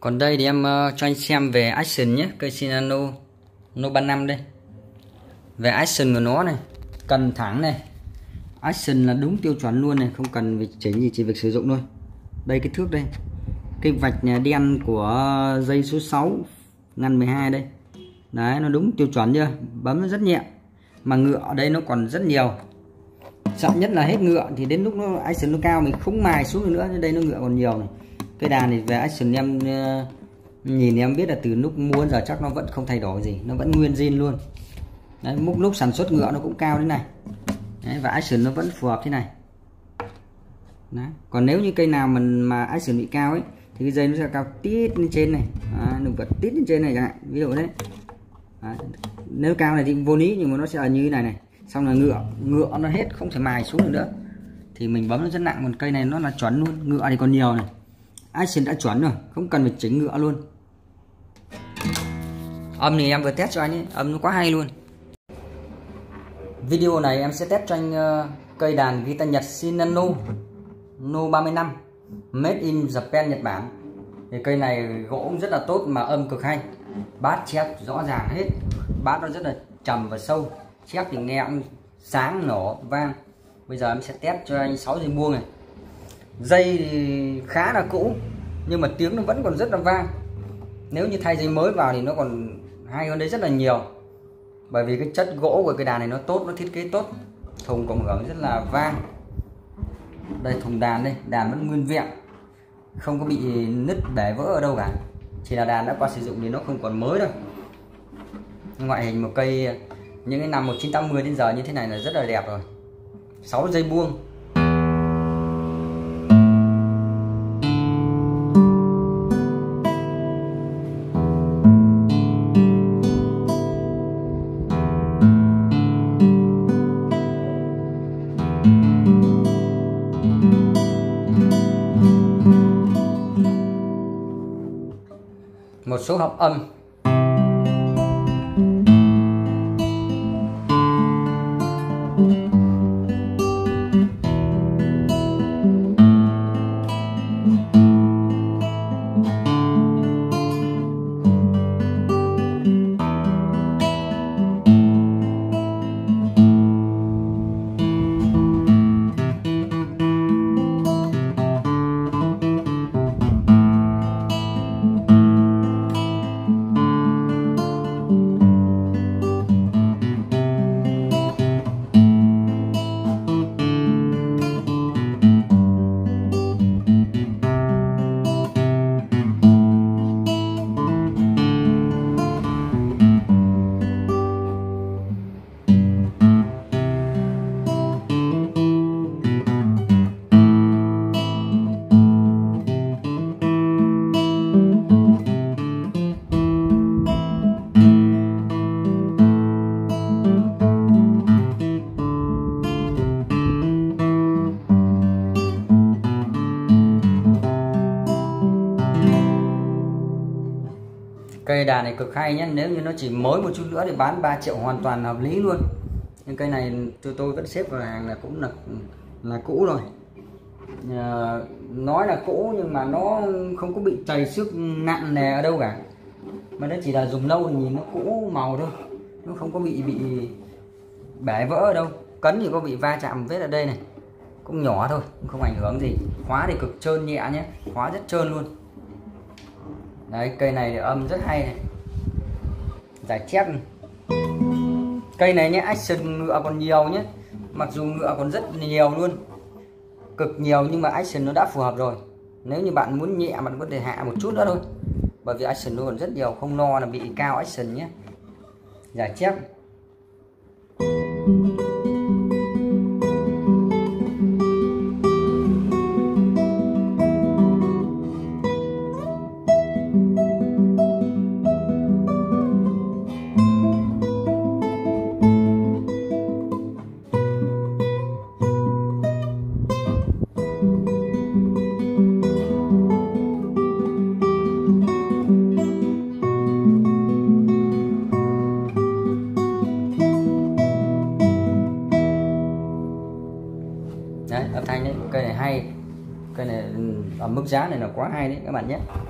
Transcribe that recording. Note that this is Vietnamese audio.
Còn đây thì em cho anh xem về action nhé, cây Shinano No 35 đây. Về action của nó này, cần thẳng này, action là đúng tiêu chuẩn luôn này, không cần phải chỉnh gì, chỉ việc sử dụng thôi. Đây kích thước đây, cái vạch đen của dây số 6 ngăn 12 đây, đấy nó đúng tiêu chuẩn chưa, bấm nó rất nhẹ. Mà ngựa ở đây nó còn rất nhiều, sợ nhất là hết ngựa thì đến lúc nó action nó cao mình không mài xuống được nữa. Đây nó ngựa còn nhiều này. Cái đàn này về action em nhìn em biết là từ lúc mua giờ chắc nó vẫn không thay đổi gì, nó vẫn nguyên zin luôn. Đấy, lúc sản xuất ngựa nó cũng cao đến này. Đấy, và action nó vẫn phù hợp thế này. Đấy. Còn nếu như cây nào mà action bị cao ấy thì cái dây nó sẽ cao tít lên trên này, nó vượt tít lên trên này chẳng hạn, ví dụ đấy. Đấy. Nếu cao này thì vô lý, nhưng mà nó sẽ như thế này này, xong là ngựa nó hết không thể mài xuống được nữa thì mình bấm nó rất nặng. Còn cây này nó là chuẩn luôn, ngựa thì còn nhiều này, action đã chuẩn rồi, không cần phải chỉnh ngựa luôn. Âm thì em vừa test cho anh ấy, âm nó quá hay luôn. Video này em sẽ test cho anh cây đàn guitar Nhật Shinano No 35 made in Japan, Nhật Bản. Thì cây này gỗ cũng rất là tốt mà âm cực hay, bát chép rõ ràng hết, bát nó rất là trầm và sâu, chép thì nghe cũng sáng nổ vang. Bây giờ em sẽ test cho anh 6 dây buông này. Dây thì khá là cũ nhưng mà tiếng nó vẫn còn rất là vang. Nếu như thay dây mới vào thì nó còn hay hơn đấy rất là nhiều, bởi vì cái chất gỗ của cái đàn này nó tốt, nó thiết kế tốt, thùng cộng hưởng rất là vang. Đây thùng đàn đây, đàn vẫn nguyên vẹn, không có bị nứt bể vỡ ở đâu cả, chỉ là đàn đã qua sử dụng thì nó không còn mới đâu. Ngoại hình một cây những cái năm 1980 đến giờ như thế này là rất là đẹp rồi. 6 dây buông. Một số hợp âm. Cây đàn này cực hay nhé, nếu như nó chỉ mới một chút nữa thì bán 3 triệu hoàn toàn hợp lý luôn. Nhưng cây này tôi vẫn xếp vào hàng là cũng là cũ rồi. Nói là cũ nhưng mà nó không có bị trầy xước nặng nề ở đâu cả, mà nó chỉ là dùng lâu thì nhìn nó cũ màu thôi, nó không có bị bể vỡ ở đâu. Cấn thì có bị va chạm vết ở đây này, cũng nhỏ thôi, cũng không ảnh hưởng gì. Khóa thì cực trơn nhẹ nhé, khóa rất trơn luôn. Đấy, cây này thì âm rất hay này, giải chép này. Cây này nhé, action ngựa còn nhiều nhé, mặc dù ngựa còn rất nhiều luôn, cực nhiều, nhưng mà action nó đã phù hợp rồi. Nếu như bạn muốn nhẹ bạn có thể hạ một chút nữa thôi, bởi vì action nó còn rất nhiều, không lo là bị cao action nhé. Giải chép đấy, âm thanh đấy, cây này hay, cây này ở mức giá này là quá hay đấy các bạn nhé.